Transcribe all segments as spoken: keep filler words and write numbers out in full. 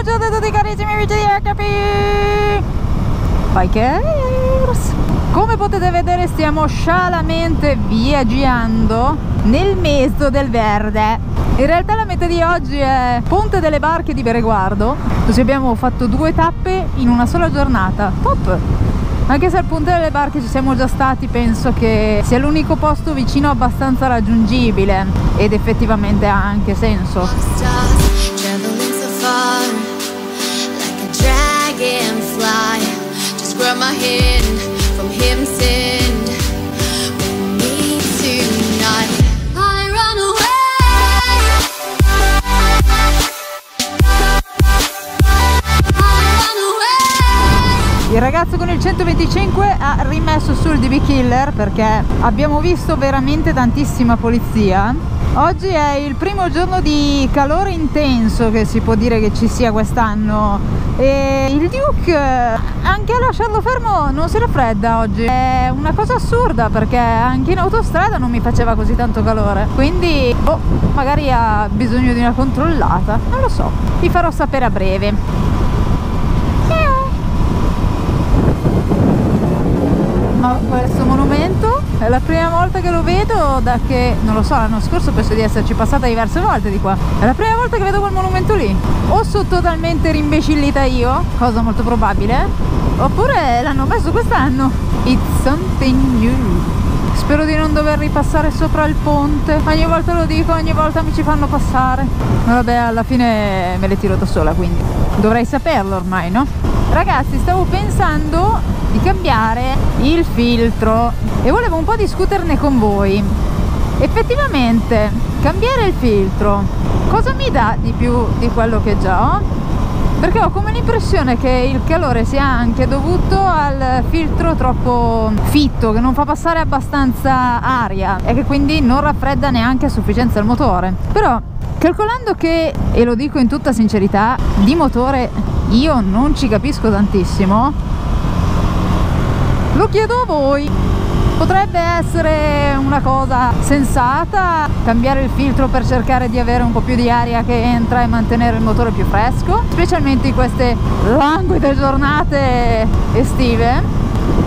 buongiorno a tutti carissimi amici di H P Bikers. Come potete vedere stiamo scialamente viaggiando nel mezzo del verde. In realtà la meta di oggi è Ponte delle Barche di Bereguardo. Ci abbiamo fatto due tappe in una sola giornata. Top! Anche se al Ponte delle Barche ci siamo già stati, penso che sia l'unico posto vicino abbastanza raggiungibile ed effettivamente ha anche senso. Il ragazzo con il centoventicinque ha rimesso sul D B killer perché abbiamo visto veramente tantissima polizia. Oggi è il primo giorno di calore intenso che si può dire che ci sia quest'anno e il Duke, anche a lasciarlo fermo, non si raffredda oggi. È una cosa assurda perché anche in autostrada non mi faceva così tanto calore, quindi boh, magari ha bisogno di una controllata, non lo so, vi farò sapere a breve. Questo monumento è la prima volta che lo vedo, da che non lo so, l'anno scorso penso di esserci passata diverse volte di qua. È la prima volta che vedo quel monumento lì. O sono totalmente rimbecillita io, cosa molto probabile, oppure l'hanno messo quest'anno. It's something new. Spero di non dover ripassare sopra il ponte. Ogni volta lo dico, ogni volta mi ci fanno passare. Vabbè, alla fine me le tiro da sola, quindi dovrei saperlo ormai, no? Ragazzi, stavo pensando di cambiare il filtro e volevo un po' discuterne con voi. Effettivamente cambiare il filtro cosa mi dà di più di quello che già ho? Perché ho come l'impressione che il calore sia anche dovuto al filtro troppo fitto, che non fa passare abbastanza aria e che quindi non raffredda neanche a sufficienza il motore. Però calcolando che, e lo dico in tutta sincerità, di motore io non ci capisco tantissimo, lo chiedo a voi, potrebbe essere una cosa sensata cambiare il filtro per cercare di avere un po' più di aria che entra e mantenere il motore più fresco, specialmente in queste languide giornate estive?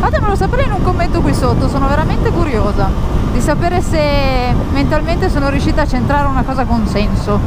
Fatemelo sapere in un commento qui sotto, sono veramente curiosa di sapere se mentalmente sono riuscita a centrare una cosa con senso.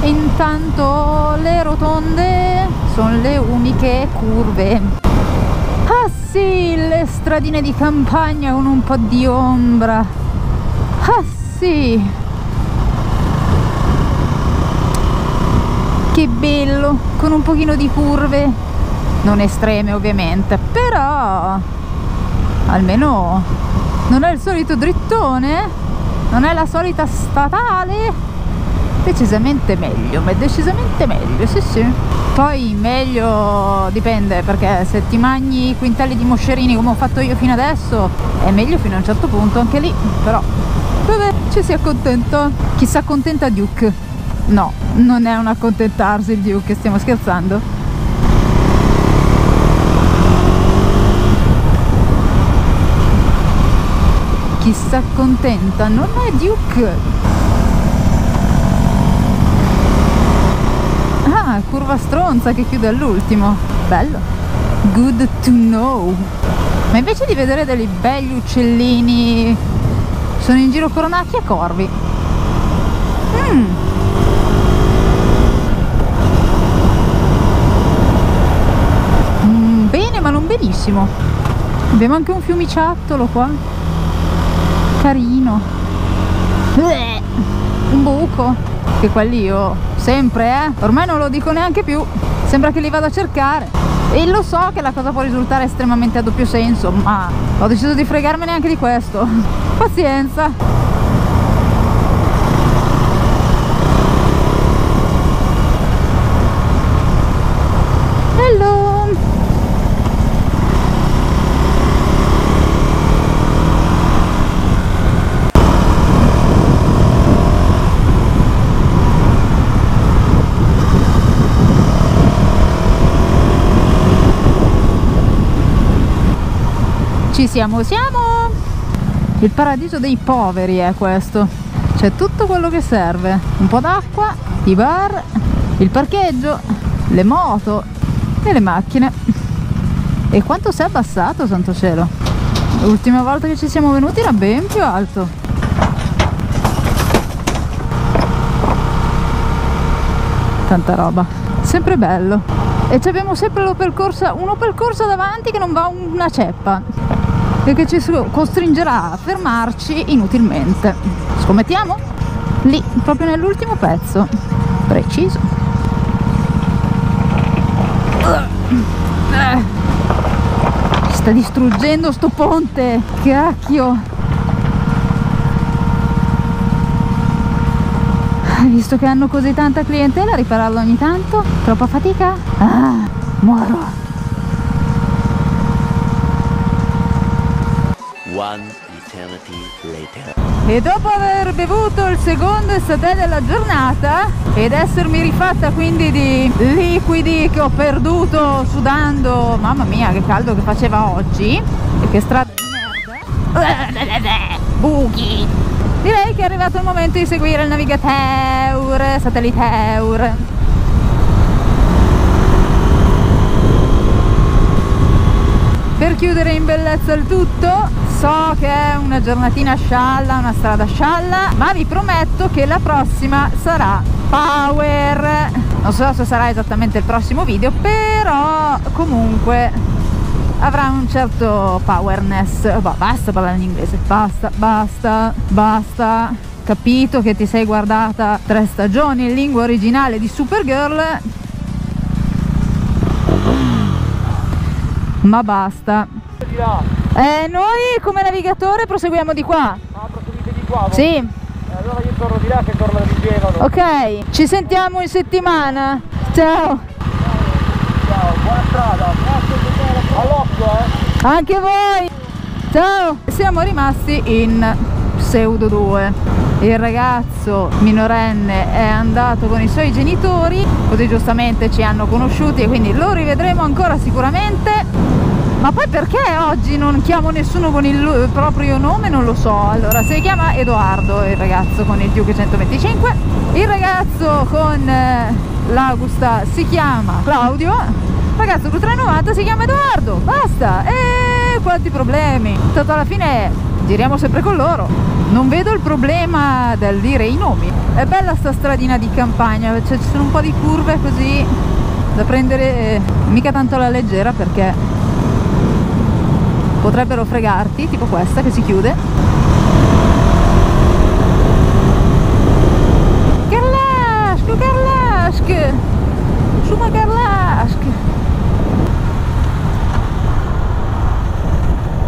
Intanto le rotonde sono le uniche curve. Ah sì, le stradine di campagna con un po' di ombra. Ah sì, che bello, con un pochino di curve, non estreme ovviamente, però almeno non è il solito drittone, non è la solita statale. Decisamente meglio, ma è decisamente meglio, sì sì. Poi meglio dipende, perché se ti mangi quintali di moscerini come ho fatto io fino adesso è meglio fino a un certo punto anche lì, però vabbè, ci si accontenta. Chi si accontenta Duke? No, non è un accontentarsi il Duke, stiamo scherzando. Chi si accontenta non è Duke. Ah, curva stronza che chiude all'ultimo, bello, good to know. Ma invece di vedere degli belli uccellini sono in giro coronacchi e corvi. mm. Mm, bene ma non benissimo. Abbiamo anche un fiumiciattolo qua, carino. Bleh, un buco che quelli io sempre, eh ormai non lo dico neanche più, sembra che li vado a cercare. E lo so che la cosa può risultare estremamente a doppio senso, ma ho deciso di fregarmene anche di questo. Pazienza. Hello. Ci siamo, siamo! Il paradiso dei poveri è questo. C'è tutto quello che serve. Un po' d'acqua, i bar, il parcheggio, le moto e le macchine. E quanto si è abbassato, santo cielo. L'ultima volta che ci siamo venuti era ben più alto. Tanta roba, sempre bello. E ci abbiamo sempre lo percorso, uno percorso davanti che non va una ceppa e che ci costringerà a fermarci inutilmente. Scommettiamo? Lì, proprio nell'ultimo pezzo preciso. Si sta distruggendo sto ponte, cacchio. Visto che hanno così tanta clientela, ripararlo ogni tanto? Troppa fatica? Ah, muoro. E dopo aver bevuto il secondo estate della giornata ed essermi rifatta quindi di liquidi che ho perduto sudando, mamma mia che caldo che faceva oggi e che strada di merda, buchi, direi che è arrivato il momento di seguire il navigateur, satellitaur. Per chiudere in bellezza il tutto, so che è una giornatina scialla, una strada scialla, ma vi prometto che la prossima sarà power. Non so se sarà esattamente il prossimo video, però comunque avrà un certo powerness. Boh, basta parlare in inglese, basta, basta, basta. Capito che ti sei guardata tre stagioni in lingua originale di Supergirl, ma basta. Eh, noi come navigatore proseguiamo di qua. Ah, proseguite di qua? Voi? Sì. Eh, allora io torno di là che torno di Genova. Ok, ci sentiamo in settimana. Ciao. Ciao, buona strada. All'occhio, eh. Anche voi. Ciao. Siamo rimasti in Pseudo due. Il ragazzo minorenne è andato con i suoi genitori, così giustamente ci hanno conosciuti e quindi lo rivedremo ancora sicuramente. Ma poi perché oggi non chiamo nessuno con il proprio nome non lo so. Allora si chiama Edoardo il ragazzo con il Duke centoventicinque, il ragazzo con eh, l'Augusta si chiama Claudio, il ragazzo con trecentonovanta si chiama Edoardo, basta. E quanti problemi, tanto alla fine giriamo sempre con loro, non vedo il problema del dire i nomi. È bella sta stradina di campagna, cioè ci sono un po' di curve così da prendere eh, mica tanto alla leggera, perché potrebbero fregarti, tipo questa che si chiude. Carlasco, Carlasco! Suma Carlasco!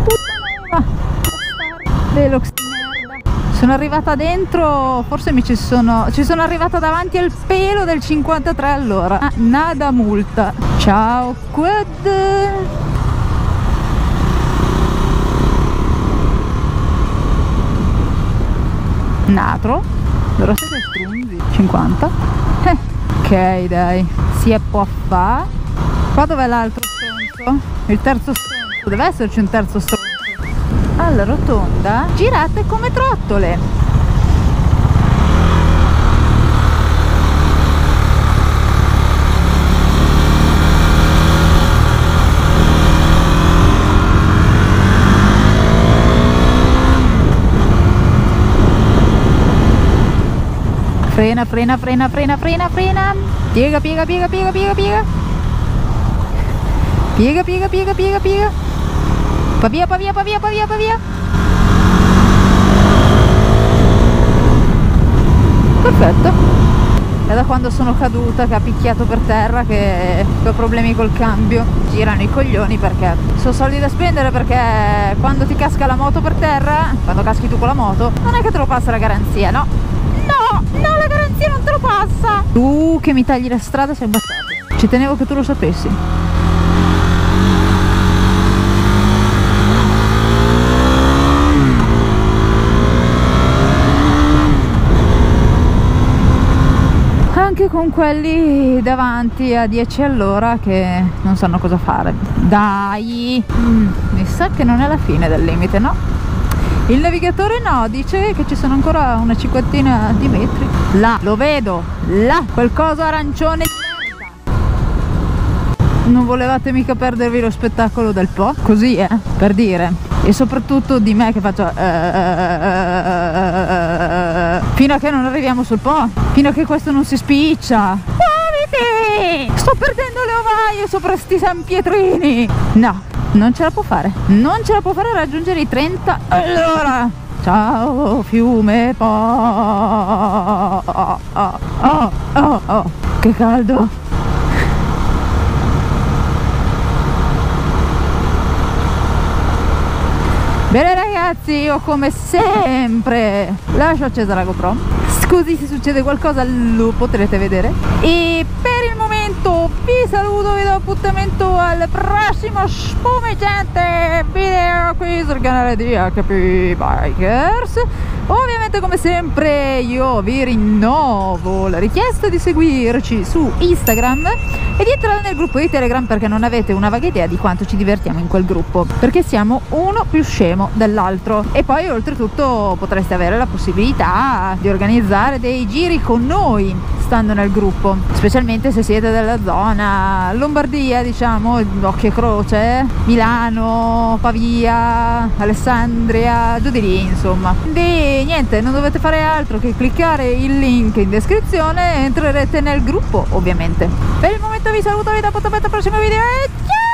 Puttana! Velox merda! Sono arrivata dentro, forse mi ci sono... ci sono arrivata davanti al pelo del cinquantatré all'ora. Ah, nada multa. Ciao, quad! Natro, loro siete strunzi, cinquanta, eh, ok dai, si è può fa'. Qua dov'è l'altro stronzo? Il terzo stronzo, deve esserci un terzo stronzo. Alla rotonda girate come trottole. Frena, frena, frena, frena, frena, frena. Piega, piega, piega, piega, piega, piega. Piega, piega, piega, piega, piega. Pa via, pa via, pa via, pa via, pa via. Perfetto. È da quando sono caduta, che ha picchiato per terra, che ho problemi col cambio. Girano i coglioni perché sono soldi da spendere, perché quando ti casca la moto per terra, quando caschi tu con la moto, non è che te lo passa la garanzia, no? No, la garanzia non te lo passa! Tu che mi tagli la strada sei bastardo. Ci tenevo che tu lo sapessi. Anche con quelli davanti a dieci all'ora che non sanno cosa fare. Dai! Mm, mi sa che non è la fine del limite, no? Il navigatore no, dice che ci sono ancora una cinquantina di metri. Là, lo vedo, là, quel coso arancione di merda. non volevate mica perdervi lo spettacolo del po', così è, eh, per dire. E soprattutto di me che faccio eh, eh, eh, fino a che non arriviamo sul po', fino a che questo non si spiccia. Muoviti! Sto perdendo le ovaie sopra sti San Pietrini. No, non ce la può fare, non ce la può fare a raggiungere i trenta all'ora. Ciao fiume po'. Oh, oh, oh, oh, oh. Che caldo. Bene ragazzi, io come sempre lascio accesa la GoPro, così se succede qualcosa lo potrete vedere. E per il momento vi saluto, vi do appuntamento al prossimo spumeggiante video qui sul canale di acca pi Bikers. Ovviamente come sempre io vi rinnovo la richiesta di seguirci su Instagram e di entrare nel gruppo di Telegram, perché non avete una vaga idea di quanto ci divertiamo in quel gruppo, perché siamo uno più scemo dell'altro. E poi oltretutto potreste avere la possibilità di organizzare dei giri con noi stando nel gruppo, specialmente se siete della zona Lombardia, diciamo Occhio e Croce, Milano, Pavia, Alessandria, giù di lì insomma. E niente, non dovete fare altro che cliccare il link in descrizione e entrerete nel gruppo ovviamente. Per il momento vi saluto, vi do appuntamento al prossimo video e ciao!